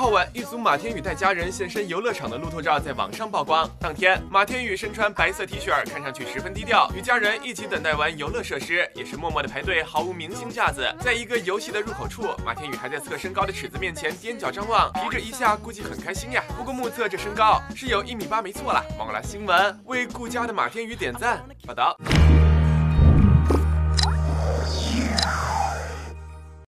号晚，狱卒马天宇带家人现身游乐场的路透照在网上曝光。当天，马天宇身穿白色 T 恤，看上去十分低调，与家人一起等待玩游乐设施，也是默默的排队，毫无明星架子。在一个游戏的入口处，马天宇还在测身高的尺子面前踮脚张望，提着一下，估计很开心呀。不过目测这身高是有1.8米没错了。网络新闻为顾家的马天宇点赞。报道。